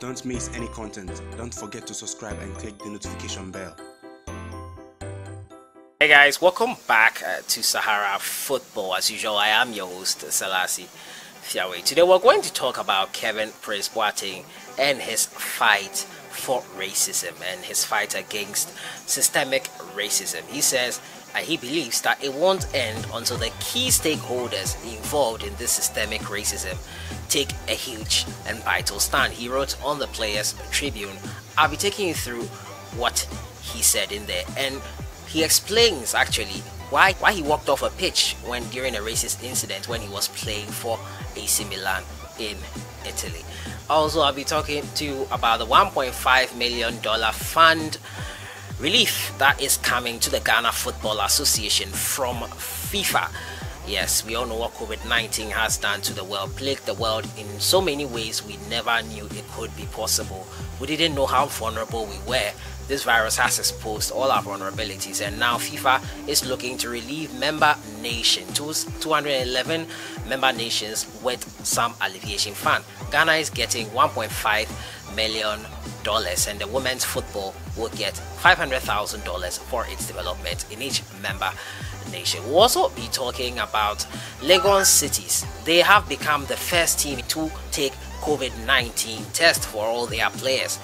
Don't miss any content. Don't forget to subscribe and click the notification bell. Hey guys, welcome back to Sahara Football. As usual, I am your host, Selassie Fiawe. Today we're going to talk about Kevin Prince Boateng and his fight for racism and his fight against systemic racism. He says he believes that it won't end until the key stakeholders involved in this systemic racism take a huge and vital stand. He wrote on the Players Tribune. I'll be taking you through what he said in there, and he explains actually why he walked off a pitch during a racist incident when he was playing for AC Milan in Italy. Also, I'll be talking to you about the $1.5 million fund relief that is coming to the Ghana Football Association from FIFA. Yes, we all know what COVID-19 has done to the world, plagued the world in so many ways we never knew it could be possible. We didn't know how vulnerable we were. This virus has exposed all our vulnerabilities, and now FIFA is looking to relieve member nations, 211 member nations, with some alleviation fund. Ghana is getting $1.5 million, and the women's football will get $500,000 for its development in each member nation. We'll also be talking about Legon Cities. They have become the first team to take COVID-19 test for all their players.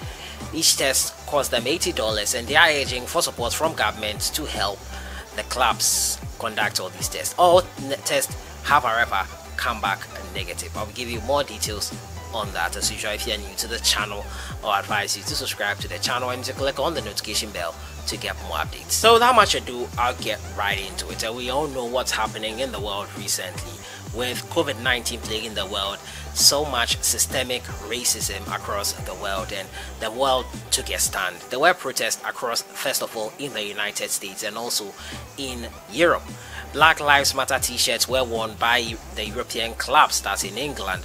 Each test costs them $80, and they are urging for support from governments to help the clubs conduct all these tests. All tests have, however, come back negative. I'll give you more details on that as usual. If you are new to the channel, I'll advise you to subscribe to the channel and to click on the notification bell to get more updates. So without much ado, I'll get right into it. We all know what's happening in the world recently with COVID-19 plaguing the world, so much systemic racism across the world, and the world took a stand. There were protests across, first of all, in the United States and also in Europe. Black Lives Matter t-shirts were worn by the European clubs, that's in England,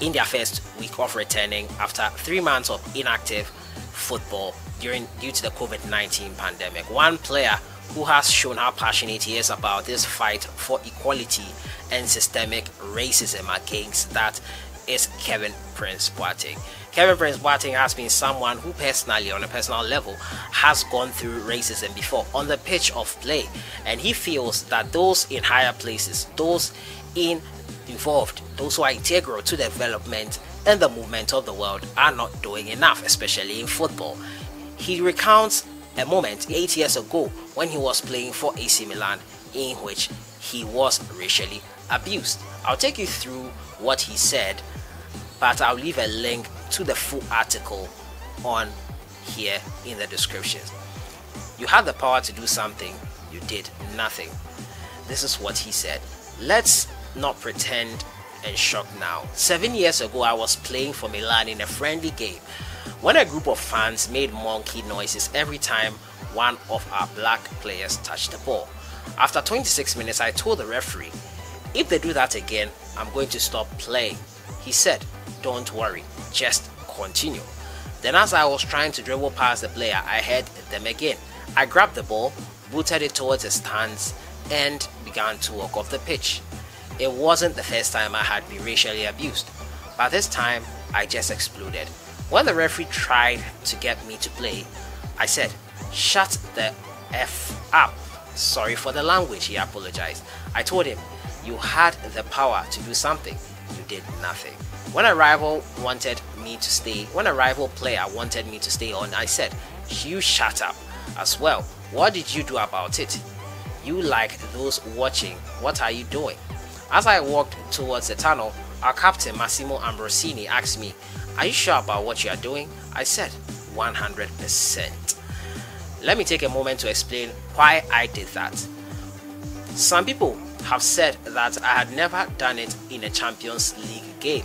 in their first week of returning after 3 months of inactive football due to the COVID-19 pandemic. One player who has shown how passionate he is about this fight for equality and systemic racism against that is Kevin Prince Boateng. Kevin Prince Boateng has been someone who personally, on a personal level, has gone through racism before on the pitch of play, and he feels that those in higher places, those involved, those who are integral to the development and the movement of the world, are not doing enough, especially in football. He recounts a moment 8 years ago when he was playing for AC Milan in which he was racially abused. I'll take you through what he said, but I'll leave a link to the full article on here in the description. You had the power to do something, you did nothing. This is what he said. Let's not pretend and shock now. 7 years ago, I was playing for Milan in a friendly game when a group of fans made monkey noises every time one of our black players touched the ball. After 26 minutes, I told the referee, if they do that again, I'm going to stop playing. He said, don't worry, just continue. Then as I was trying to dribble past the player, I heard them again. I grabbed the ball, booted it towards the stands, and began to walk off the pitch. It wasn't the first time I had been racially abused, but this time I just exploded. When the referee tried to get me to play, I said, shut the F up. Sorry for the language, he apologized. I told him, you had the power to do something, you did nothing. When a rival player wanted me to stay on, I said, you shut up as well. What did you do about it? You like those watching, what are you doing? As I walked towards the tunnel, our captain Massimo Ambrosini asked me, are you sure about what you are doing? I said, 100%. Let me take a moment to explain why I did that. Some people have said that I had never done it in a Champions League game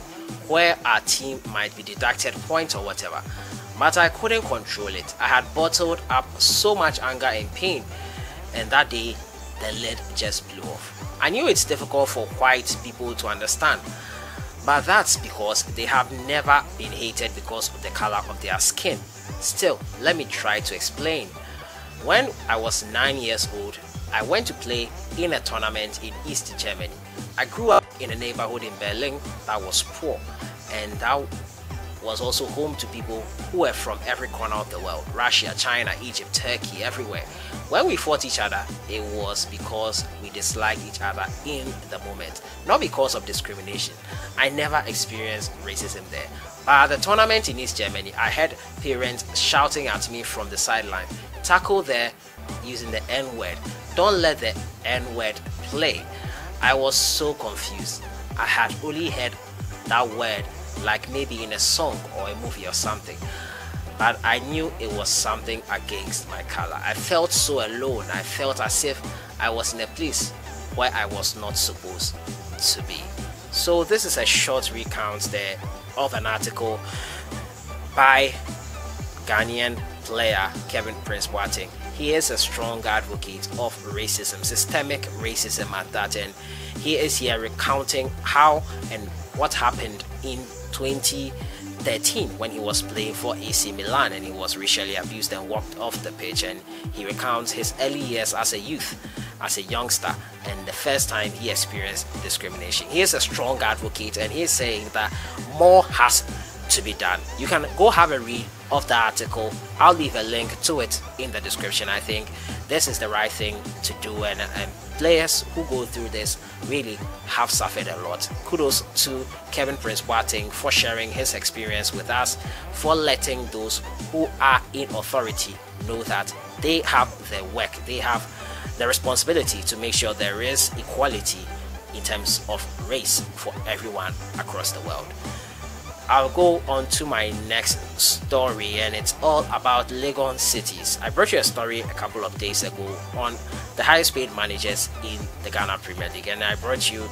where our team might be deducted points or whatever, but I couldn't control it. I had bottled up so much anger and pain, and that day the lid just blew off. I knew it's difficult for white people to understand, but that's because they have never been hated because of the color of their skin. Still, let me try to explain. When I was 9 years old, I went to play in a tournament in East Germany. I grew up in a neighborhood in Berlin that was poor, and that was also home to people who were from every corner of the world, Russia, China, Egypt, Turkey, everywhere. When we fought each other, it was because we disliked each other in the moment, not because of discrimination. I never experienced racism there. But at the tournament in East Germany, I heard parents shouting at me from the sideline, tackle there using the N-word, don't let the N-word play. I was so confused. I had only heard that word like maybe in a song or a movie or something, but I knew it was something against my color. I felt so alone. I felt as if I was in a place where I was not supposed to be. So this is a short recount there of an article by Ghanaian player Kevin Prince Boateng. He is a strong advocate of racism, systemic racism at that end. He is here recounting how and what happened in 2013 when he was playing for AC Milan and he was racially abused and walked off the pitch, and he recounts his early years as a youth, as a youngster, and the first time he experienced discrimination. He is a strong advocate and he is saying that more has to be done. You can go have a read of the article. I'll leave a link to it in the description. I think this is the right thing to do, and players who go through this really have suffered a lot. Kudos to Kevin Prince Boateng for sharing his experience with us, for letting those who are in authority know that they have their work, they have the responsibility to make sure there is equality in terms of race for everyone across the world. I'll go on to my next story, and it's all about Legon Cities. I brought you a story a couple of days ago on the highest paid managers in the Ghana Premier League, and I brought you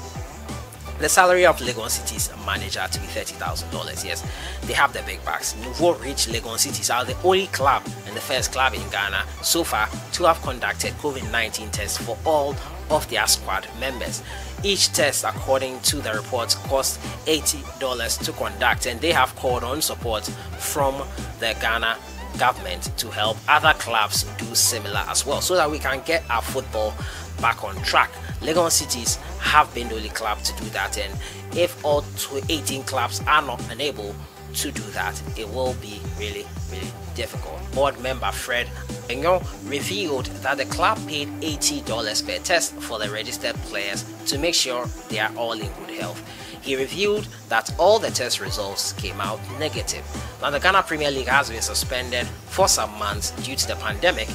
the salary of Legon Cities manager to be $30,000. Yes, they have the big bucks. Nouveau Rich Legon Cities are the only club and the first club in Ghana so far to have conducted COVID-19 tests for all of their squad members. Each test, according to the report, cost $80 to conduct, and they have called on support from the Ghana government to help other clubs do similar as well, so that we can get our football back on track. Legon Cities have been the only club to do that, and if all 18 clubs are not unable to do that, it will be really, really difficult. Board member Fred Enyo revealed that the club paid $80 per test for the registered players to make sure they are all in good health. He revealed that all the test results came out negative. Now, the Ghana Premier League has been suspended for some months due to the pandemic,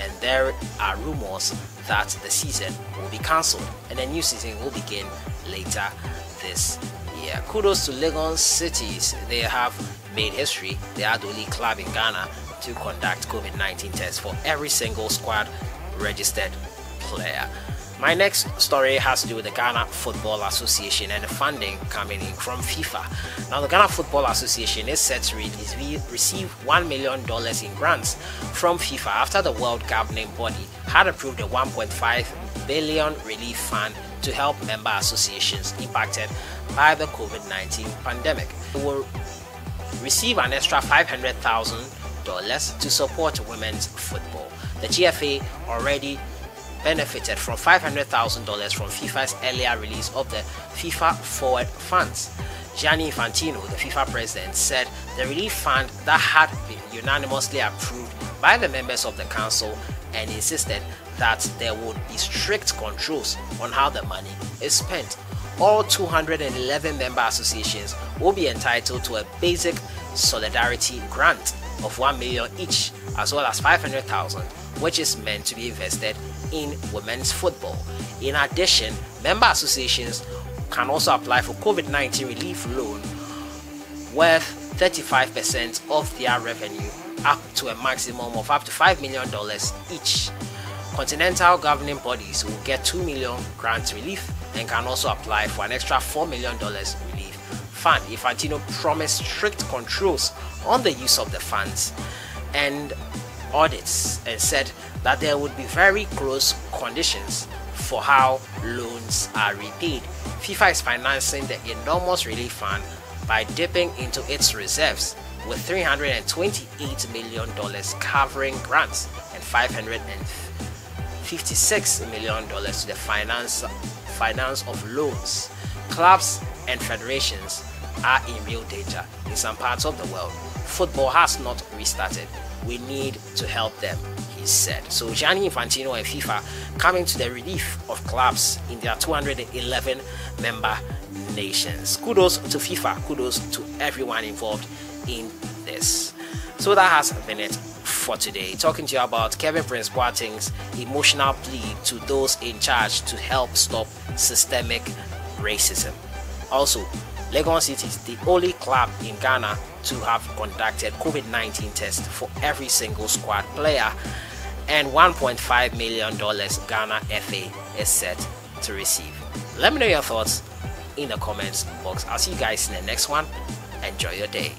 and there are rumors that the season will be cancelled and a new season will begin later this year. Kudos to Legon Cities. They have made history. They are the only club in Ghana to conduct COVID-19 tests for every single squad registered player. My next story has to do with the Ghana Football Association and the funding coming in from FIFA. Now, the Ghana Football Association is set to receive $1 million in grants from FIFA after the World Governing Body had approved a $1.5 billion relief fund to help member associations impacted by the COVID-19 pandemic. They will receive an extra $500,000 to support women's football. The GFA already benefited from $500,000 from FIFA's earlier release of the FIFA Forward Funds. Gianni Infantino, the FIFA president, said the relief fund that had been unanimously approved by the members of the council, and insisted that there would be strict controls on how the money is spent. All 211 member associations will be entitled to a basic solidarity grant of $1 million each, as well as $500,000, which is meant to be invested in women's football. In addition, member associations can also apply for COVID-19 relief loan worth 35% of their revenue, up to a maximum of up to $5 million each. Continental governing bodies will get $2 million grant relief and can also apply for an extra $4 million relief fund. Infantino promised strict controls on the use of the funds and audits, and said that there would be very close conditions for how loans are repaid. FIFA is financing the enormous relief fund by dipping into its reserves, with $328 million covering grants and $556 million to the finance of loans. Clubs and federations are in real danger. In some parts of the world, football has not restarted. We need to help them, he said. So Gianni Infantino and FIFA coming to the relief of clubs in their 211 member nations. Kudos to FIFA, kudos to everyone involved in this. So that has been it for today. Talking to you about Kevin Prince Boateng's emotional plea to those in charge to help stop systemic racism. Also, Legon Cities, the only club in Ghana to have conducted COVID-19 tests for every single squad player, and $1.5 million Ghana FA is set to receive. Let me know your thoughts in the comments box. I'll see you guys in the next one. Enjoy your day.